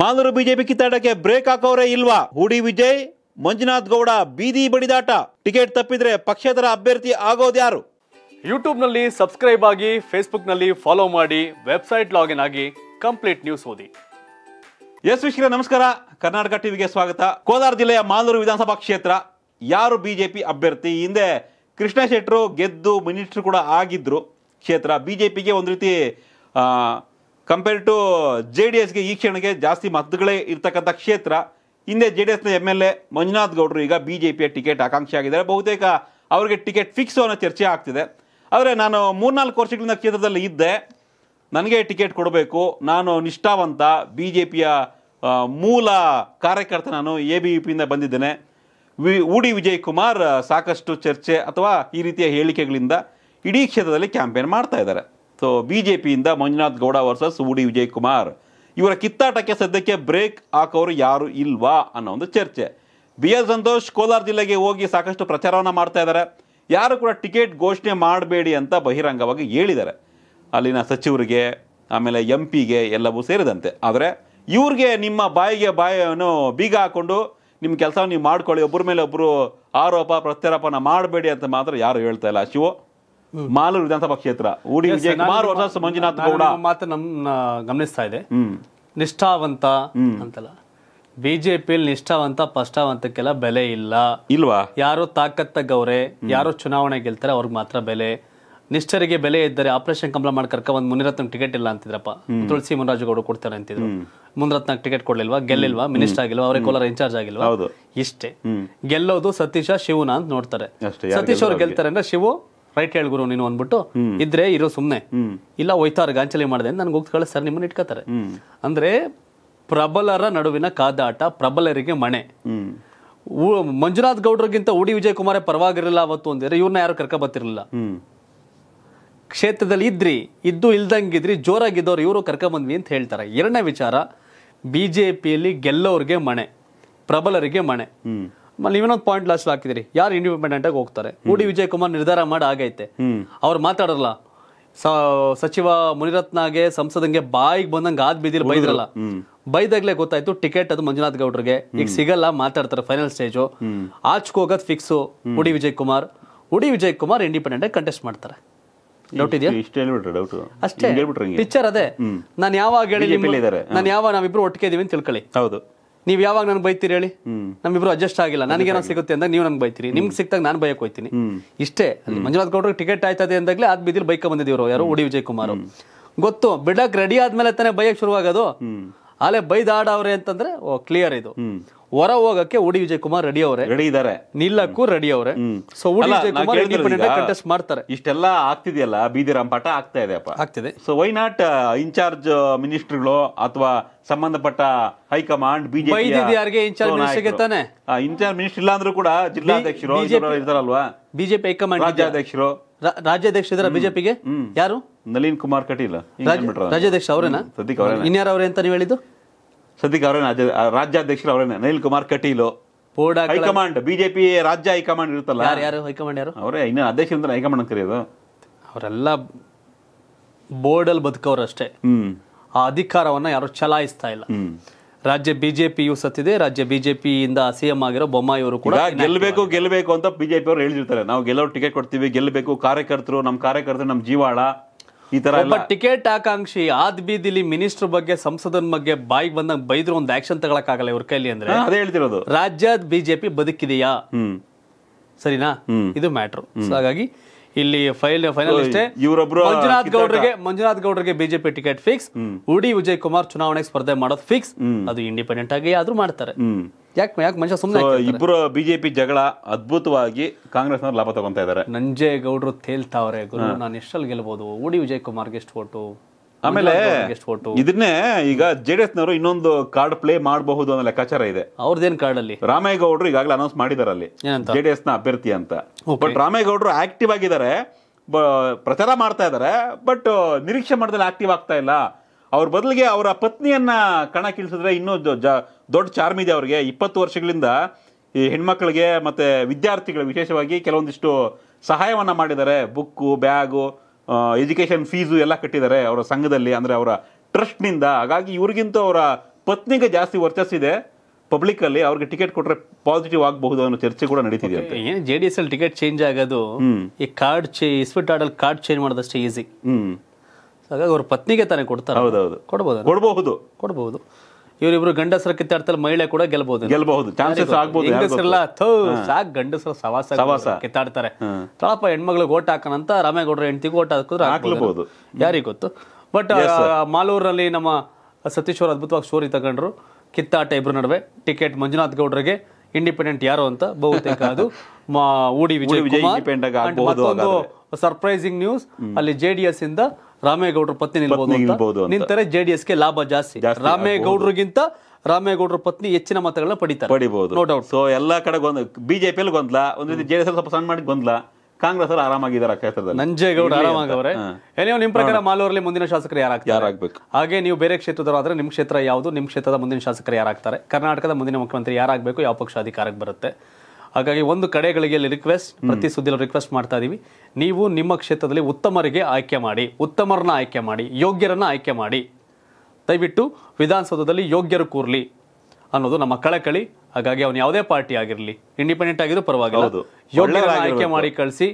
Malur BJP ಕಿತ್ತಾಟಕ್ಕೆ break ಹಾಕೋರೆ ಇಲ್ವಾ? ಹೂಡಿ ವಿಜಯ್, ಮಂಜುನಾಥ್ ಗೌಡ ಬೀದಿ ಬಡಿದಾಟ. ಟಿಕೆಟ್ ತಪ್ಪಿದ್ರೆ ಪಕ್ಷೇತರ ಅಭ್ಯರ್ಥಿ ಆಗೋದು ಯಾರು? ಯೂಟ್ಯೂಬ್ನಲ್ಲಿ ಸಬ್ಸ್ಕ್ರೈಬ್ ಆಗಿ, ಫೇಸ್ಬುಕ್ನಲ್ಲಿ ಫಾಲೋ ಮಾಡಿ, ವೆಬ್ಸೈಟ್ ಲಾಗಿನ್ ಆಗಿ ಕಂಪ್ಲೀಟ್ ನ್ಯೂಸ್ ಓದಿ. ಎಸ್ ವೀಕ್ಷಕರೇ, ನಮಸ್ಕಾರ. ಕರ್ನಾಟಕ ಟಿವಿಗೆ ಸ್ವಾಗತ. ಕೋಲಾರ ಜಿಲ್ಲೆಯ ಮಾಲೂರು ವಿಧಾನಸಭಾ ಕ್ಷೇತ್ರ, ಯಾರು ಬಿಜೆಪಿ ಅಭ್ಯರ್ಥಿ? ಹಿಂದೆ ಕೃಷ್ಣ ಶೆಟ್ಟರು ಗೆದ್ದು ಮಿನಿಸ್ಟ್ರು ಕೂಡ ಆಗಿದ್ದರು. ಕ್ಷೇತ್ರ ಬಿಜೆಪಿಗೆ ಒಂದು ರೀತಿ ಕಂಪೇರ್ ಟು JDSಗೆ ಈ ಕ್ಷಣಕ್ಕೆ ಜಾಸ್ತಿ ಮತಗಳೇ ಇರ್ತಕ್ಕಂಥ ಕ್ಷೇತ್ರ. ಹಿಂದೆ JDSನ MLA ಮಂಜುನಾಥ್ ಗೌಡರು ಈಗ ಬಿಜೆಪಿಯ ಟಿಕೆಟ್ ಆಕಾಂಕ್ಷಿ ಆಗಿದ್ದಾರೆ. ಬಹುತೇಕ ಅವರಿಗೆ ಟಿಕೆಟ್ ಫಿಕ್ಸ್ ಅನ್ನೋ ಚರ್ಚೆ ಆಗ್ತಿದೆ. ಆದರೆ ನಾನು 3-4 ವರ್ಷಗಳಿಂದ ಕ್ಷೇತ್ರದಲ್ಲಿ ಇದ್ದೆ. ನನಗೆ ಟಿಕೆಟ್ ಕೊಡಬೇಕು, ನಾನು ನಿಷ್ಠಾವಂತ ಬಿಜೆಪಿಯ ಮೂಲ ಕಾರ್ಯಕರ್ತ, ನಾನು ABVPಯಿಂದ ಬಂದಿದ್ದೇನೆ, ಹೂಡಿ ವಿಜಯ್ ಕುಮಾರ್ ಸಾಕಷ್ಟು ಚರ್ಚೆ ಅಥವಾ ಈ ರೀತಿಯ ಹೇಳಿಕೆಗಳಿಂದ ಇಡೀ ಕ್ಷೇತ್ರದಲ್ಲಿ ಕ್ಯಾಂಪೇನ್ ಮಾಡ್ತಾ ಇದ್ದಾರೆ. ಸೊ BJPಯಿಂದ ಮಂಜುನಾಥ್ ಗೌಡ ವರ್ಸಸ್ ಹೂಡಿ ವಿಜಯ್ ಕುಮಾರ್, ಇವರ ಕಿತ್ತಾಟಕ್ಕೆ ಸದ್ಯಕ್ಕೆ ಬ್ರೇಕ್ ಹಾಕೋರು ಯಾರು ಇಲ್ವಾ ಅನ್ನೋ ಒಂದು ಚರ್ಚೆ. BL ಸಂತೋಷ್ ಕೋಲಾರ ಜಿಲ್ಲೆಗೆ ಹೋಗಿ ಸಾಕಷ್ಟು ಪ್ರಚಾರವನ್ನು ಮಾಡ್ತಾ ಇದ್ದಾರೆ. ಯಾರು ಕೂಡ ಟಿಕೆಟ್ ಘೋಷಣೆ ಮಾಡಬೇಡಿ ಅಂತ ಬಹಿರಂಗವಾಗಿ ಹೇಳಿದ್ದಾರೆ, ಅಲ್ಲಿನ ಸಚಿವರಿಗೆ, ಆಮೇಲೆ MP ಗೆ ಎಲ್ಲವೂ ಸೇರಿದಂತೆ. ಆದರೆ ಇವ್ರಿಗೆ ನಿಮ್ಮ ಬಾಯಿಗೆ ಬಾಯನ್ನು ಬೀಗ ಹಾಕ್ಕೊಂಡು ನಿಮ್ಮ ಕೆಲಸವನ್ನು ನೀವು ಮಾಡ್ಕೊಳ್ಳಿ, ಒಬ್ಬರ ಮೇಲೆ ಒಬ್ಬರು ಆರೋಪ ಪ್ರತ್ಯಾರೋಪನ ಮಾಡಬೇಡಿ ಅಂತ ಮಾತ್ರ ಯಾರು ಹೇಳ್ತಾ ಇಲ್ಲ. ಶಿವ, ಮಾಲೂರು ವಿಧಾನಸಭಾ ಕ್ಷೇತ್ರ, ಹೂಡಿ ವಿಜಯ್ ಕುಮಾರ್ ವರ್ಸಸ್ ಮಂಜುನಾಥ್ ಗೌಡ ಮಾತ್ರ ನಮ್ಮ ಗಮನಿಸ್ತಾ ಇದೆ. ನಿಷ್ಠಾವಂತ ಅಂತಲ್ಲ, ಬಿಜೆಪಿಯಲ್ಲಿ ನಿಷ್ಠಾವಂತ ಪಷ್ಟಾವಂತಕ್ಕೆಲ್ಲ ಬೆಲೆ ಇಲ್ಲ ಇಲ್ವಾ? ಯಾರು ತಾಕತ್ತಗವ್ರೆ, ಯಾರು ಚುನಾವಣೆ ಗೆಲ್ತಾರೆ ಅವ್ರಿಗೆ ಮಾತ್ರ ಬೆಲೆ. ನಿಷ್ಠರಿಗೆ ಬೆಲೆ ಇದ್ದರೆ ಆಪರೇಷನ್ ಕಮಲ ಮಾಡಿ ಕರ್ಕ ಒಂದು ಮುನಿರತ್ನ ಟಿಕೆಟ್ ಇಲ್ಲ ಅಂತಿದ್ರಪ್ಪ. ತುಳಸಿ ಮುನರಾಜುಗೌಡ ಕೊಡ್ತಾರೆ ಅಂತಿದ್ರು, ಮುನಿರತ್ನ ಟಿಕೆಟ್ ಕೊಡ್ಲಿಲ್ವಾ, ಗೆಲ್ಲಿಲ್ವಾ, ಮಿನಿಸ್ಟರ್ ಆಗಿಲ್ವಾ, ಅವ್ರಿಗೆ ಕೋಲಾರ ಇನ್ಚಾರ್ಜ್ ಆಗಿಲ್ವಾ? ಇಷ್ಟೇ ಗೆಲ್ಲೋದು, ಸತೀಶ ಶಿವನ ಅಂತ ನೋಡ್ತಾರೆ. ಸತೀಶ್ ಅವ್ರು ಗೆಲ್ತಾರೆ ಅಂದ್ರೆ ಶಿವು ರೈಟ್ ಹೇಳಿ ಗುರು ನೀನು ಅಂದ್ಬಿಟ್ಟು ಇದ್ರೆ ಇರೋ, ಸುಮ್ನೆ ಇಲ್ಲ ಹೋಯ್ತಾರ ಗಾಂಚಲಿ ಮಾಡಿದೆ ನನ್ಗೆ ಹೋಗಿ ಕಳಿಸ್ ಸರ್ ನಿಮ್ಮನ್ನ ಇಟ್ಕೋತಾರೆ. ಅಂದ್ರೆ ಪ್ರಬಲರ ನಡುವಿನ ಕಾದಾಟ, ಪ್ರಬಲರಿಗೆ ಮಣೆ. ಮಂಜುನಾಥ್ ಗೌಡರಿಗಿಂತ ಹೂಡಿ ವಿಜಯ್ ಕುಮಾರೇ ಪರವಾಗಿರಲಿಲ್ಲ ಅವತ್ತು ಅಂದ್ರೆ ಇವ್ರನ್ನ ಯಾರು ಕರ್ಕ ಬರ್ತಿರ್ಲಿಲ್ಲ. ಕ್ಷೇತ್ರದಲ್ಲಿ ಇದ್ದು ಇಲ್ದಂಗಿದ್ರಿ ಜೋರಾಗಿದ್ದವ್ರು ಇವರು ಕರ್ಕೊಂಬಂದ್ವಿ ಅಂತ ಹೇಳ್ತಾರೆ. ಎರಡನೇ ವಿಚಾರ, ಬಿಜೆಪಿಯಲ್ಲಿ ಗೆಲ್ಲೋರಿಗೆ ಮಣೆ, ಪ್ರಬಲರಿಗೆ ಮಣೆ. ನೀವೇನೊಂದು ಪಾಯಿಂಟ್ ಲಾಸ್ಟ್ ಹಾಕಿದಿರಿ, ಯಾರು ಇಂಡಿಪೆಂಡೆಂಟ್ ಆಗಿ ಹೋಗ್ತಾರೆ? ಹೂಡಿ ವಿಜಯ್ ಕುಮಾರ್ ನಿರ್ಧಾರ ಮಾಡಿ ಆಗೈತೆ, ಅವ್ರು ಮಾತಾಡಲ್ಲ. ಸಚಿವ ಮುನಿರತ್ನಗೆ, ಸಂಸದಂಗೆ ಬಾಯಿಗೆ ಬಂದಂಗೆ ಆದ್ ಬಿದ್ದಿಲ್ಲ, ಬೈದ್ರಲ್ಲ. ಬೈದಾಗ್ಲೇ ಗೊತ್ತಾಯ್ತು ಟಿಕೆಟ್ ಅದು ಮಂಜುನಾಥ್ ಗೌಡ್ರಿಗೆ ಈಗ ಸಿಗಲ್ಲ. ಮಾತಾಡ್ತಾರೆ ಫೈನಲ್ ಸ್ಟೇಜು, ಆಚ್ಕೋಗೋದು ಫಿಕ್ಸು. ಹೂಡಿ ವಿಜಯ್ ಕುಮಾರ್ ಇಂಡಿಪೆಂಡೆಂಟ್ ಆಗಿ ಕಂಟೆಸ್ಟ್ ಮಾಡ್ತಾರೆ. ಡೌಟ್ ಇದೆಯಾ? ಅಷ್ಟೇ ಪಿಕ್ಚರ್ ಅದೇ. ನಾನು ಯಾವಾಗ ನಾವಿಬ್ರು ಒಟ್ಟಿಗೆ ಇದೀವಿ ಅಂತ ತಿಳ್ಕೊಳ್ಳಿ. ಹೌದು, ನೀವ್ ಯಾವಾಗ ನನ್ಗೆ ಬೈತೀರಿ ಹೇಳಿ? ನಮ್ಮಿಬ್ರು ಅಡ್ಜಸ್ಟ್ ಆಗಿಲ್ಲ, ನನಗೇನೋ ಸಿಗುತ್ತೆ ಅಂದಾಗ ನೀವು ನನ್ಗೆ ಬೈತೀರಿ, ನಿಮ್ಗೆ ಸಿಕ್ತಾಗ ನಾನು ಬಯಕ್ ಹೋಯ್ತೀನಿ. ಇಷ್ಟೇ. ಮಂಜುನಾಥ್ ಗೌಡ್ರಿಗೆ ಟಿಕೆಟ್ ಆಯ್ತದೆ ಅಂದಾಗ್ಲೇ ಆದ್ ಬಿದ್ದಿಲ್ ಬೈಕ್ ಬಂದಿದ್ದೀವ್ರು. ಯಾರು? ಹೂಡಿ ವಿಜಯ್ ಕುಮಾರ್. ಗೊತ್ತು ಬಿಡಕ್ ರೆಡಿ ಆದ್ಮೇಲೆ ತಾನೇ ಬೈಯಕ್ ಶುರುವಾಗೋದು. ಅಲ್ಲೇ ಬೈದಾಡವ್ರೆ ಅಂತಂದ್ರೆ ಕ್ಲಿಯರ್ ಇದು. ಹೊರ ಹೋಗಕ್ಕೆ ಹೂಡಿ ವಿಜಯ್ ಕುಮಾರ್ ರೆಡಿ ಅವ್ರೆ, ರೆಡಿ ಇದಾರೆ, ನಿಲ್ಲಕ್ಕೂ ರೆಡಿ ಅವ್ರೆ. ಸೊ ಹೂಡಿ ವಿಜಯ್ ಕುಮಾರ್ ಇಂಡಿಪೆಂಡೆಂಟ್ ಆಗಿ ಕಂಟೆಸ್ಟ್ ಮಾಡ್ತಾರೆ. ಇಷ್ಟೆಲ್ಲ ಆಗ್ತಿದೆಯಲ್ಲ, ಬೀದಿರಾಂಪಾಟ ಆಗ್ತಾ ಇದೆ ಅಪ್ಪ, ಆಗ್ತಿದೆ. ಸೊ ವೈ ನಾಟ್ ಇನ್ಚಾರ್ಜ್ ಮಿನಿಸ್ಟ್ರುಗಳು ಅಥವಾ ಸಂಬಂಧಪಟ್ಟ ಹೈಕಮಾಂಡ್ ಬಿಜೆಪಿ ಯಾರಿಗೆ ಇನ್ಚಾರ್ಜ್ ಮಿನಿಸ್ಟರ್ಗೆ ತಾನೆ ಇನ್ಚಾರ್ಜ್ ಮಿನಿಸ್ಟರ್ ಇಲ್ಲ ಅಂದ್ರೂ ಕೂಡ ಜಿಲ್ಲಾಧ್ಯಕ್ಷರು ಇರ್ತಾರಲ್ವಾ, ಬಿಜೆಪಿ ಹೈಕಮಾಂಡ್, ರಾಜ್ಯಾಧ್ಯಕ್ಷರು. ರಾಜ್ಯಾಧ್ಯಕ್ಷ ಇದಾರೆ ಬಿಜೆಪಿಗೆ? ಯಾರು? ನಳಿನ್ ಕುಮಾರ್ ಕಟೀಲ್ ರಾಜ್ಯಾಧ್ಯಕ್ಷ ಅವರೇನಾ? ಇನ್ಯಾರ ಅವ್ರೆ ಅಂತ ನೀವು ಹೇಳಿದ್ದು? ಸದ್ಯಕ್ಕೆ ಅವರೇ ರಾಜ್ಯಾಧ್ಯಕ್ಷರು, ಅವರೇನೆ ನಳಿನ್ ಕುಮಾರ್ ಕಟೀಲು. ಹೈಕಮಾಂಡ್ ಬಿಜೆಪಿ ರಾಜ್ಯ ಹೈಕಮಾಂಡ್ ಇರುತ್ತಲ್ಲ, ಯಾರು ಹೈಕಮಾಂಡ್? ಯಾರು ಅವರೇ? ಇನ್ನೂ ಅಧ್ಯಕ್ಷರಿಂದ ಹೈಕಮಾಂಡ್ ಅಂತ ಕರೆಯೋದು. ಅವರೆಲ್ಲ ಬೋರ್ಡಲ್ಲಿ ಬದುಕವ್ರು ಅಷ್ಟೇ, ಆ ಅಧಿಕಾರವನ್ನ ಯಾರು ಚಲಾಯಿಸ್ತಾ ಇಲ್ಲ. ರಾಜ್ಯ ಬಿಜೆಪಿಯು ಸತ್ತಿದೆ, ರಾಜ್ಯ ಬಿಜೆಪಿಯಿಂದ ಸಿಎಂ ಆಗಿರೋ ಬೊಮ್ಮಾಯಿ ಅವರು ಕೂಡ ಗೆಲ್ಲಬೇಕು ಅಂತ ಬಿಜೆಪಿ ಅವರು ಹೇಳಿರ್ತಾರೆ, ನಾವು ಗೆಲ್ಲೋರು ಟಿಕೆಟ್ ಕೊಡ್ತೀವಿ, ಗೆಲ್ಲಬೇಕು, ಕಾರ್ಯಕರ್ತರು, ನಮ್ಮ ಕಾರ್ಯಕರ್ತರು ನಮ್ಮ ಜೀವಾಳ. ಟಿಕೆಟ್ ಆಕಾಂಕ್ಷಿ ಆದ್ ಬೀದಿಲಿ ಮಿನಿಸ್ಟರ್ ಬಗ್ಗೆ, ಸಂಸದನ ಬಗ್ಗೆ ಬಾಯಿಗೆ ಬಂದಂಗ ಬೈದ್ರು, ಒಂದು ಆಕ್ಷನ್ ತಗೊಳಕ್ ಆಗಲ್ಲ ಇವ್ರ ಕೈಲಿ ಅಂದ್ರೆ ಅದೇ ಹೇಳ್ತಿರೋದು. ರಾಜ್ಯದ ಬಿಜೆಪಿ ಬದುಕಿದೆಯಾ? ಸರಿನಾ? ಇದು ಮ್ಯಾಟ್ರು. ಹಾಗಾಗಿ ಇಲ್ಲಿ ಫೈನಲ್ ಅಷ್ಟೇ. ಇವರೊಬ್ರು ಮಂಜುನಾಥ್ ಗೌಡರಿಗೆ BJP ticket fix, Hoodi Vijay Kumar ಚುನಾವಣೆಗೆ ಸ್ಪರ್ಧೆ ಮಾಡೋದು ಫಿಕ್ಸ್. ಅದು ಇಂಡಿಪೆಂಡೆಂಟ್ ಆಗಿ ಆದ್ರೂ ಮಾಡ್ತಾರೆ. ಯಾಕೆ ಮನುಷ್ಯ ಸುಮ್ಮನೆ? ಇಬ್ರು ಬಿಜೆಪಿ ಜಗಳ ಅದ್ಭುತವಾಗಿ ಕಾಂಗ್ರೆಸ್ ನವರು ಲಾಭ ತಗೊಂತ ಇದಾರೆ. ನಂಜೇಗೌಡರು ತೇಲ್ತಾವ್ರೆ, ಗುರು ನಾನು ಎಷ್ಟಲ್ಲಿ ಗೆಲ್ಬಹುದು, ಹೂಡಿ ವಿಜಯ್ ಕುಮಾರ್ಗೆ ಎಷ್ಟು ಓಟು, ಆಮೇಲೆ ಇದನ್ನೇ ಈಗ JDS ನವರು ಇನ್ನೊಂದು ಕಾರ್ಡ್ ಪ್ಲೇ ಮಾಡಬಹುದು ಅನ್ನೋ ಲೆಕ್ಕಾಚಾರ ಇದೆ. ಅವ್ರದೇನ್ ಕಾರ್ಡ್ ಅಲ್ಲಿ? ರಾಮೇಗೌಡರು ಈಗಾಗಲೇ ಅನೌನ್ಸ್ ಮಾಡಿದಾರೆ ಅಲ್ಲಿ JDS ನ ಅಭ್ಯರ್ಥಿ ಅಂತ. ಬಟ್ ರಾಮೇಗೌಡರು ಆಕ್ಟಿವ್ ಆಗಿದ್ದಾರೆ, ಪ್ರಚಾರ ಮಾಡ್ತಾ ಇದಾರೆ, ಬಟ್ ನಿರೀಕ್ಷೆ ಮಾಡಿದ್ರೆ ಆಕ್ಟಿವ್ ಆಗ್ತಾ ಇಲ್ಲ. ಅವ್ರ ಬದಲಿಗೆ ಅವರ ಪತ್ನಿಯನ್ನ ಕಣಕ್ಕಿಳಿಸಿದ್ರೆ ಇನ್ನೂ ದೊಡ್ಡ ಚಾರ್ಮ್ ಇದೆ ಅವ್ರಿಗೆ. 20 ವರ್ಷಗಳಿಂದ ಈ ಹೆಣ್ಮಕ್ಳಿಗೆ ಮತ್ತೆ ವಿದ್ಯಾರ್ಥಿಗಳು ವಿಶೇಷವಾಗಿ ಕೆಲವೊಂದಿಷ್ಟು ಸಹಾಯವನ್ನ ಮಾಡಿದ್ದಾರೆ. ಬುಕ್ಕು, ಬ್ಯಾಗು, ಎಜುಕೇಶನ್ ಫೀಸು ಎಲ್ಲ ಕಟ್ಟಿದ್ದಾರೆ ಅವರ ಸಂಘದಲ್ಲಿ, ಅಂದ್ರೆ ಅವರ ಟ್ರಸ್ಟ್ನಿಂದ. ಹಾಗಾಗಿ ಇವ್ರಿಗಿಂತ ಅವರ ಪತ್ನಿಗೆ ಜಾಸ್ತಿ ವರ್ಚಸ್ಸಿದೆ ಪಬ್ಲಿಕ್ ಅಲ್ಲಿ ಅವರಿಗೆ ಟಿಕೆಟ್ ಕೊಟ್ಟರೆ ಪಾಸಿಟಿವ್ ಆಗಬಹುದು ಅನ್ನೋ ಚರ್ಚೆ ಕೂಡ ನಡೀತಿದೆ ಅಂತ. ಏನು ಜೆಡಿಎಸ್ ಅಲ್ಲಿ ಟಿಕೆಟ್ ಚೇಂಜ್ ಆಗೋದು ಈ ಕಾರ್ಡ್ ಇಸ್ಪಿಟ್ ಆರ್ಡಲ್ಲಿ ಕಾರ್ಡ್ ಚೇಂಜ್ ಮಾಡೋದಷ್ಟೇ ಈಸಿ. ಹಾಗಾಗಿ ಅವ್ರ ಪತ್ನಿಗೆ ತಾನೇ ಕೊಡ್ತಾರೆ. ಹೌದೌದು, ಕೊಡಬಹುದು. ಇವರಿಬ್ರು ಗಂಡಸರ ಕಿತ್ತಾಡ್ತಲ್ಲಿ ಮಹಿಳೆ ಕೂಡ ಗೆಲ್ಲಬಹುದು, ಚಾನ್ಸಸ್ ಆಗಬಹುದು. ಹೆಂಗಸರೆಲ್ಲ ಸಾಕು ಗಂಡಸರ ಸವಾಸ ಕಿತ್ತಾಡ್ತಾರೆ, ತಾಳಪ್ಪ ಹೆಣ್ಮಗಳಿಗೆ ಓಟ್ ಹಾಕೋಣಂತ ರಾಮೇಗೌಡರ ಹೆಂಡತಿಗೂ ಓಟ್ ಹಾಕಿದ್ರೆ ಹಾಕಬಹುದು, ಯಾರಿಗೆ ಗೊತ್ತು. ಬಟ್ ಮಾಲೂರಿನಲ್ಲಿ ನಮ್ಮ ಸತೀಶ್ ಅವರು ಅದ್ಭುತವಾಗಿ ಸ್ಟೋರಿ ತಗೊಂಡ್ರು, ಕಿತ್ತಾಟ ಇಬ್ರು ನಡುವೆ ಟಿಕೆಟ್ ಮಂಜುನಾಥ್ ಗೌಡರಿಗೆ ಇಂಡಿಪೆಂಡೆಂಟ್ ಯಾರು ಅಂತ ಬಹುತೇಕ ಅದು ಹೂಡಿ ವಿಜಯ್ ಮತ್ತೊಂದು ಸರ್ಪ್ರೈಸಿಂಗ್ ನ್ಯೂಸ್. ಅಲ್ಲಿ ಜೆಡಿಎಸ್ ಇಂದ ರಾಮೇಗೌಡರ ಪತ್ನಿ ನಿಲ್ಬಹುದು, ನಿಂತರೆ ಜೆಡಿಎಸ್ ಗೆ ಲಾಭ ಜಾಸ್ತಿ. ರಾಮೇಗೌಡರಿಗಿಂತ ರಾಮೇಗೌಡರ ಪತ್ನಿ ಹೆಚ್ಚಿನ ಮತಗಳನ್ನ ಪಡಿಬಹುದು, ನೋ ಡೌಟ್. ಸೊ ಎಲ್ಲಾ ಕಡೆ ಬಿಜೆಪಿಯಲ್ಲಿ ಗೊಂದಲ, ಒಂದ್ ರೀತಿ ಜೆಡಿಎಸ್ ಸ್ವಲ್ಪ ಸಣ್ಣ ಮಾಡಿ ಗೊಂದಲ, ಕಾಂಗ್ರೆಸ್ ಅವರು ಆರಾಮಾಗಿದ್ದಾರೆ ಕ್ಷೇತ್ರದಲ್ಲಿ. ನಂಜೇಗೌಡ ಆರಾಮಾಗವ್ರೆ. ಏನೋ ನಿಮ್ ಪ್ರಕಾರ ಮಾಲೂರಲ್ಲಿ ಮುಂದಿನ ಶಾಸಕರು ಯಾರಾಗಬೇಕು? ಹಾಗೆ ನೀವು ಬೇರೆ ಕ್ಷೇತ್ರದವರಾದ್ರೆ ನಿಮ್ ಕ್ಷೇತ್ರ ಯಾವುದು, ನಿಮ್ ಕ್ಷೇತ್ರದ ಮುಂದಿನ ಶಾಸಕರು ಯಾರಾಗ್ತಾರೆ, ಕರ್ನಾಟಕದ ಮುಂದಿನ ಮುಖ್ಯಮಂತ್ರಿ ಯಾರಾಗಬೇಕು, ಯಾವ ಪಕ್ಷ ಅಧಿಕಾರಕ್ಕೆ ಬರುತ್ತೆ? ಹಾಗಾಗಿ ಒಂದು ಕಡೆಗಳಿಗೆ ರಿಕ್ವೆಸ್ಟ್, ಪ್ರತಿ ಸುದ್ದಿಯಲ್ಲಿ ರಿಕ್ವೆಸ್ಟ್ ಮಾಡ್ತಾ ಇದೀವಿ, ನೀವು ನಿಮ್ಮ ಕ್ಷೇತ್ರದಲ್ಲಿ ಉತ್ತಮರಿಗೆ ಆಯ್ಕೆ ಮಾಡಿ, ಉತ್ತಮರನ್ನ ಆಯ್ಕೆ ಮಾಡಿ, ಯೋಗ್ಯರನ್ನ ಆಯ್ಕೆ ಮಾಡಿ. ದಯವಿಟ್ಟು ವಿಧಾನಸೌಧದಲ್ಲಿ ಯೋಗ್ಯರು ಕೂರ್ಲಿ ಅನ್ನೋದು ನಮ್ಮ ಕಳಕಳಿ. ಹಾಗಾಗಿ ಅವ್ನು ಯಾವುದೇ ಪಾರ್ಟಿ ಆಗಿರಲಿ, ಇಂಡಿಪೆಂಡೆಂಟ್ ಆಗಿದ್ರು ಪರವಾಗಿಲ್ಲ, ಯೋಗ್ಯರನ್ನ ಆಯ್ಕೆ ಮಾಡಿ ಕಳಿಸಿ.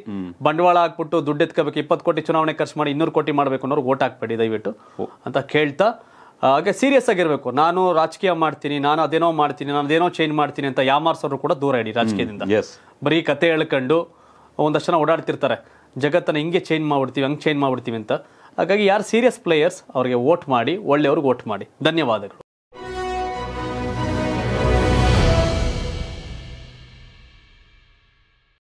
ಬಂಡವಾಳ ಹಾಕ್ಬಿಟ್ಟು ದುಡ್ಡು ಎತ್ಕೋಬೇಕು, 20 ಕೋಟಿ ಚುನಾವಣೆ ಖರ್ಚು ಮಾಡಿ 200 ಕೋಟಿ ಮಾಡಬೇಕು ಅನ್ನೋರು ಓಟ್ ಹಾಕ್ಬೇಡಿ ದಯವಿಟ್ಟು ಅಂತ ಕೇಳ್ತಾ, ಹಾಗೆ ಸೀರಿಯಸ್ ಆಗಿರಬೇಕು. ನಾನು ರಾಜಕೀಯ ಮಾಡ್ತೀನಿ, ನಾನು ಅದೇನೋ ಮಾಡ್ತೀನಿ, ನಾನು ಅದೇನೋ ಚೇಂಜ್ ಮಾಡ್ತೀನಿ ಅಂತ ಯಾಮಾರ್ಸೋರು ಕೂಡ ದೂರ ಇಡಿ ರಾಜಕೀಯದಿಂದ. ಬರೀ ಕತೆ ಹೇಳ್ಕೊಂಡು ಒಂದಷ್ಟು ಜನ ಓಡಾಡ್ತಿರ್ತಾರೆ, ಜಗತ್ತನ್ನು ಹಿಂಗೆ ಚೇಂಜ್ ಮಾಡ್ಬಿಡ್ತೀವಿ, ಹಂಗೆ ಚೇಂಜ್ ಮಾಡ್ಬಿಡ್ತೀವಿ ಅಂತ. ಹಾಗಾಗಿ ಯಾರು ಸೀರಿಯಸ್ ಪ್ಲೇಯರ್ಸ್ ಅವರಿಗೆ ವೋಟ್ ಮಾಡಿ, ಒಳ್ಳೆಯವ್ರಿಗೆ ವೋಟ್ ಮಾಡಿ. ಧನ್ಯವಾದಗಳು.